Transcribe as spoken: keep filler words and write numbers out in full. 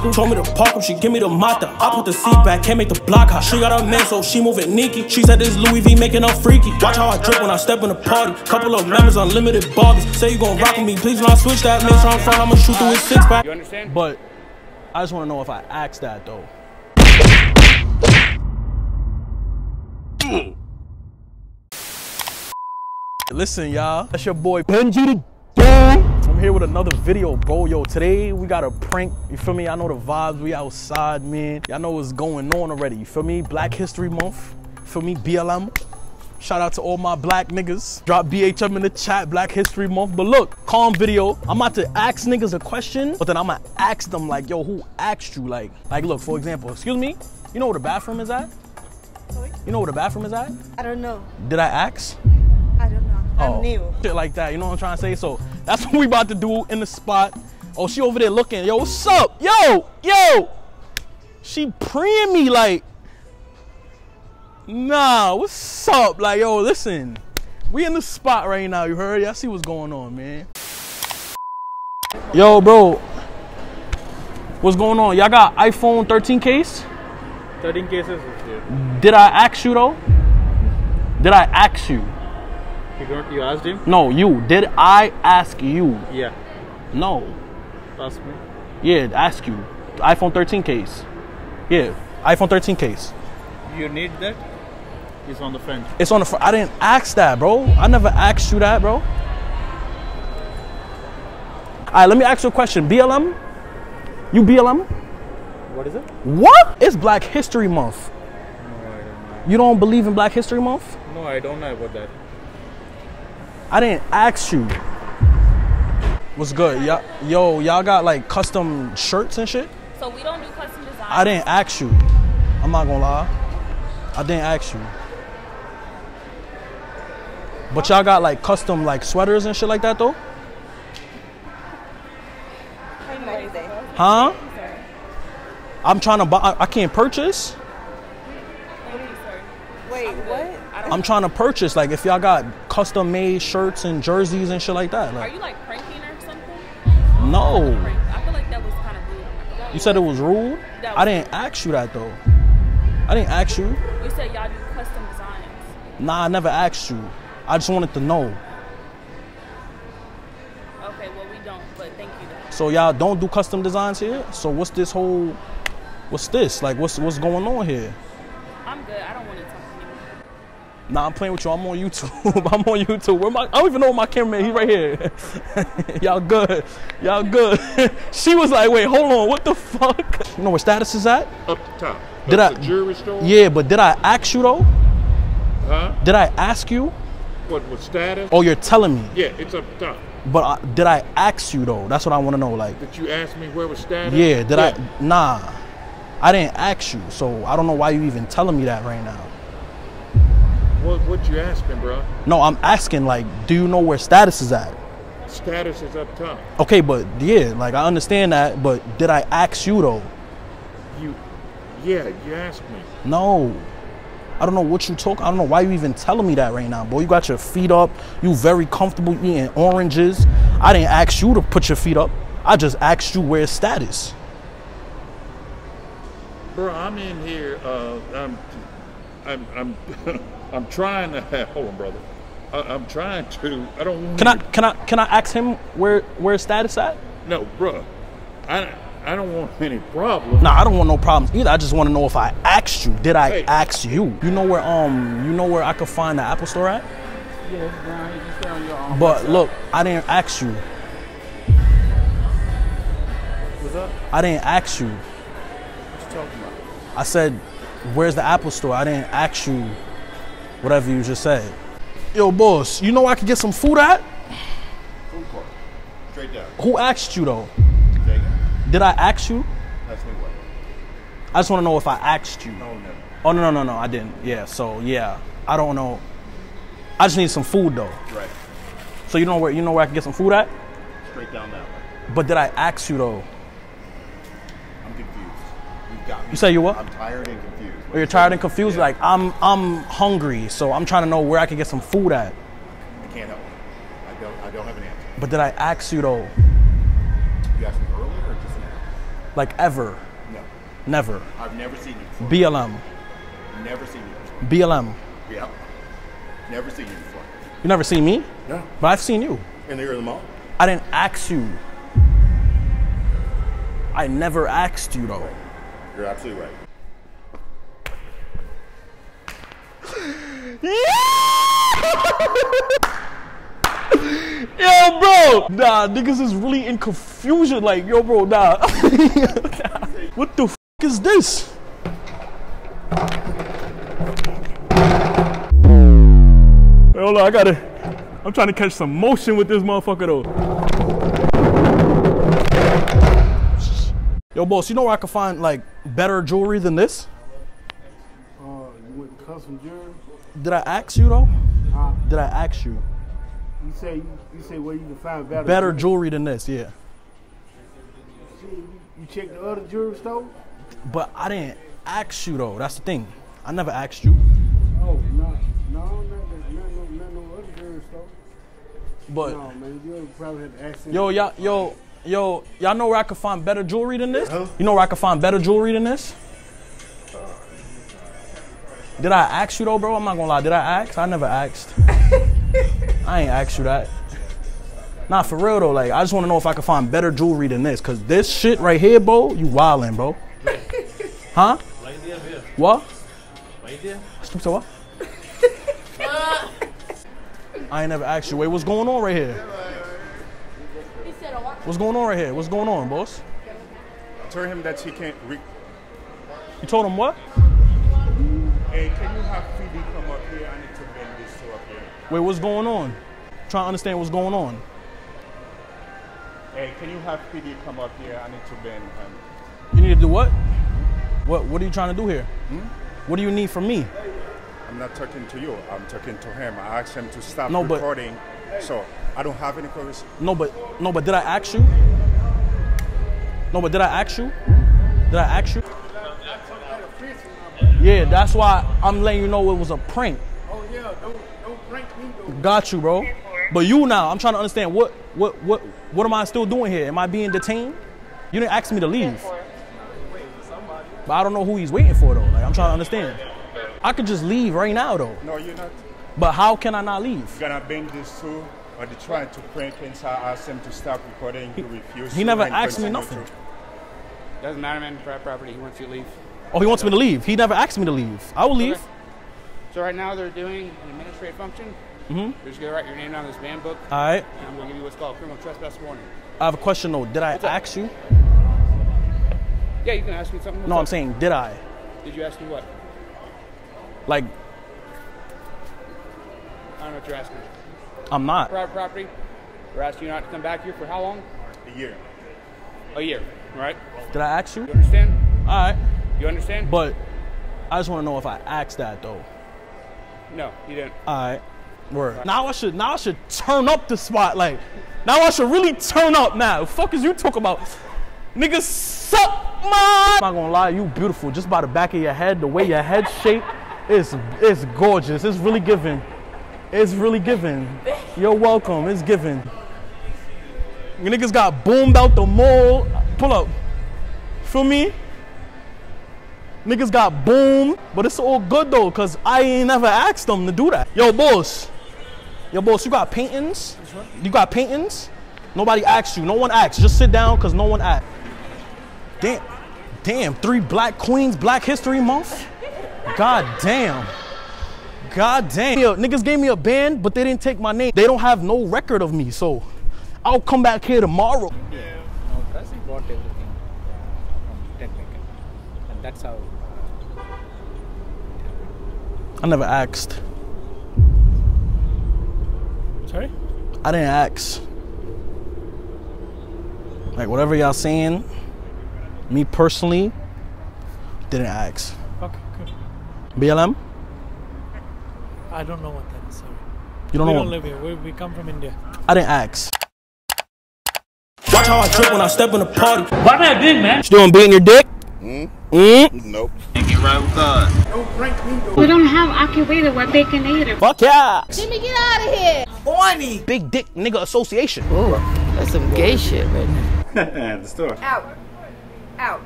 school. Told me to park him, she give me the mata. I put the seat back, can't make the block hot. She got a man, so she moving Nikki. She said this Louis V making her freaky. Watch how I drip when I step in the party. Couple of members, unlimited barbies. Say you gon' rock with me, please when I switch that. Make sure I'm front, I'ma shoot through his six pack. You understand? But I just wanna know if I asked that though. Listen, y'all. That's your boy Benji The Don. I'm here with another video, bro. Yo, today we got a prank. You feel me? I know the vibes. We outside, man. Y'all know what's going on already. You feel me? Black History Month. You feel me? B L M. Shout out to all my black niggas. Drop B H M in the chat. Black History Month. But look, calm video. I'm about to ask niggas a question, but then I'm gonna ask them like, yo, who asked you? Like, like, look. For example, excuse me. You know where the bathroom is at? Sorry? You know where the bathroom is at? I don't know. Did I ask? I don't know. Oh, I'm new. Shit like that, you know what I'm trying to say? So that's what we about to do in the spot. Oh, she over there looking. Yo, what's up? Yo, yo. She preying me like, nah, what's up? Like, yo, listen. We in the spot right now, you heard? Y'all see what's going on, man. Yo, bro. What's going on? Y'all got iPhone thirteen case? thirteen cases, yeah. Did I ask you though? Did I ask you? You asked him? No, you. Did I ask you? Yeah. No. Ask me? Yeah, ask you. iPhone thirteen case. Yeah, iPhone thirteen case. You need that? It's on the front. It's on the front. I didn't ask that, bro. I never asked you that, bro. Alright, let me ask you a question. B L M? You B L M? What is it? What? It's Black History Month. No, I don't know. You don't believe in Black History Month? No, I don't know about that. I didn't ask you. What's good? Yo, y'all got like custom shirts and shit? So we don't do custom design. I didn't ask you. I'm not gonna lie. I didn't ask you. But y'all got like custom like sweaters and shit like that though? Huh? I'm trying to buy, I can't purchase. Wait, what? I'm trying to purchase, like, if y'all got custom made shirts and jerseys and shit like that. Like, are you like pranking or something? No. I feel like that was kind of rude. You said it was rude? I didn't ask you that though. I didn't ask you. You said y'all do custom designs. Nah, I never asked you. I just wanted to know. Okay, well, we don't, but thank you though. So y'all don't do custom designs here? So what's this whole, what's this? Like, what's, what's going on here? I'm good. I don't want to talk. Nah, I'm playing with you. I'm on YouTube. I'm on YouTube. Where my? I don't even know where my cameraman. He's right here. Y'all good. Y'all good. She was like, wait, hold on. What the fuck? You know where status is at? Up top. Did That's I? The jewelry store. Yeah, but did I ask you though? Huh? Did I ask you? What? What status? Oh, you're telling me. Yeah, it's up top. But I, did I ask you though? That's what I want to know. Like. Did you ask me where was status? Yeah. Did yeah. I? Nah. I didn't ask you, so I don't know why you even telling me that right now. What, what you asking, bro? No, I'm asking, like, do you know where status is at? Status is up top. Okay, but, yeah, like, I understand that, but did I ask you, though? You, yeah, you asked me. No. I don't know what you talk. I don't know why you even telling me that right now, boy. You got your feet up. You very comfortable eating oranges. I didn't ask you to put your feet up. I just asked you where's status. Bro, I'm in here, uh, I'm, I'm, I'm... I'm trying to have, hold on, brother. I, I'm trying to. I don't. Can I can I can I ask him where where status at? No, bro. I I don't want any problems. Nah, I don't want no problems either. I just want to know if I asked you. Did I hey. ask you? You know where um you know where I could find the Apple Store at? Yeah, it's down here. Just down your arm. But look, I didn't ask you. What's up? I didn't ask you. What you talking about? I said, where's the Apple Store? I didn't ask you. Whatever you just said. Yo, boss, you know where I could get some food at? Food court. Straight down. Who asked you, though? Jacob. Did I ask you? Ask me what? I just want to know if I asked you. No, no. Oh, no, no, no, no, I didn't. Yeah, so, yeah. I don't know. I just need some food, though. Right. So you know where you know where I can get some food at? Straight down that way. But did I ask you, though? I'm confused. You got me. You say you what? I'm tired and confused. Or you're tired and confused, yeah. Like, I'm I'm hungry, so I'm trying to know where I can get some food at. I can't help you. I don't, I don't have an answer. But did I ask you, though? You asked me earlier or just now? Like ever? No. Never? I've never seen you before. B L M? Never seen you before. B L M? Yeah. Never seen you before. You never seen me? No. But I've seen you. In the ear of the mall? I didn't ask you. I never asked you though. Right. You're absolutely right. Yo, bro, nah, niggas is really in confusion. Like, yo, bro, nah. Nah. What the f is this? Hey, hold on, I gotta. I'm trying to catch some motion with this motherfucker though. Yo, boss, you know where I can find like better jewelry than this? Uh, you went to custom jewelry. Did I ask you though? Huh? Did I ask you? You say you say where you can find better better jewelry than this, yeah. You checked the other jewelry store? But I didn't ask you though. That's the thing. I never asked you. Oh no, no, not no other jewelry store. But no, man, you probably have to ask. Yo, y'all, yo, yo, y'all know where I could find better jewelry than this? Huh? You know where I could find better jewelry than this? Did I ask you though, bro? I'm not gonna lie. Did I ask? I never asked. I ain't asked you that. Nah, for real though. Like, I just want to know if I can find better jewelry than this, cause this shit right here, bro, you wildin', bro. Huh? Right there, here. What? Right there. So what? I ain't never asked you. Wait, what's going on right here? What's going on right here? What's going on, boss? Tell him that he can't. Re you told him what? Hey, can you have Phoebe come up here? I need to bend this to up here. Wait, what's going on? I'm trying to understand what's going on. Hey, can you have Phoebe come up here? I need to bend him. You need to do what? What What are you trying to do here? Hmm? What do you need from me? I'm not talking to you. I'm talking to him. I asked him to stop no, recording, but, so I don't have any questions. No, but no, but did I ask you? No, but did I ask you? Did I ask you? Yeah, that's why I'm letting you know it was a prank. Oh yeah, don't don't prank me though. Got you, bro. But you now, I'm trying to understand what what what what am I still doing here? Am I being detained? You didn't ask me to leave. But I don't know who he's waiting for though. Like, I'm trying to understand. I could just leave right now though. No, you're not. But how can I not leave? You're gonna bring this too, or they tried to prank him, so I asked him to stop recording. He refused. He never asked me nothing. Doesn't matter, man. Private property. He wants you to leave. Oh, he wants me to leave. He never asked me to leave. I will leave. Okay. So right now they're doing an administrative function. Mm-hmm. You're just gonna write your name down in this van book. All right. And I'm gonna give you what's called a criminal trespass warning. I have a question though. Did I what's ask up? you? Yeah, you can ask me something. What's no, up? I'm saying, did I? Did you ask me what? Like, I don't know what you're asking. I'm not. Private property. We're asking you not to come back here for how long? A year. A year. All right. Did I ask you? You understand? All right. You understand? But I just want to know if I asked that though. No, you didn't. All right. Word. All right. Now I should now I should turn up the spot. Like, now I should really turn up now. The fuck is you talking about? Niggas suck my. I'm not gonna lie, you beautiful. Just by the back of your head, the way your head shape, it's it's gorgeous. It's really giving. It's really giving. You're welcome. It's giving. You niggas got boomed out the mall. Pull up. Feel me? Niggas got boom, but it's all good though, cause I ain't never asked them to do that. Yo, boss. Yo, boss, you got paintings? You got paintings? Nobody asked you. No one asked. Just sit down, cause no one asked. Damn. Damn, three black queens, Black History Month? God damn. God damn. Niggas gave me a band, but they didn't take my name. They don't have no record of me, so I'll come back here tomorrow. Yeah. No, that's important. That's how. I never asked. Sorry? I didn't ask. Like, whatever y'all saying, me personally, didn't ask. Okay, good. B L M? I don't know what that is, sorry. You don't we know don't what? Live here. We, we come from India. I didn't ask. Watch how I trip when I step in the party. Why that big, man? You doing beating your dick? Mm. Mm. Nope. Get right with us. Don't break me though. We don't have occupator where they can eat it. Fuck yeah. Jimmy, get out of here. Horny. Big Dick Nigga Association. Ooh, that's some gay shit right now. At the store. Out. out.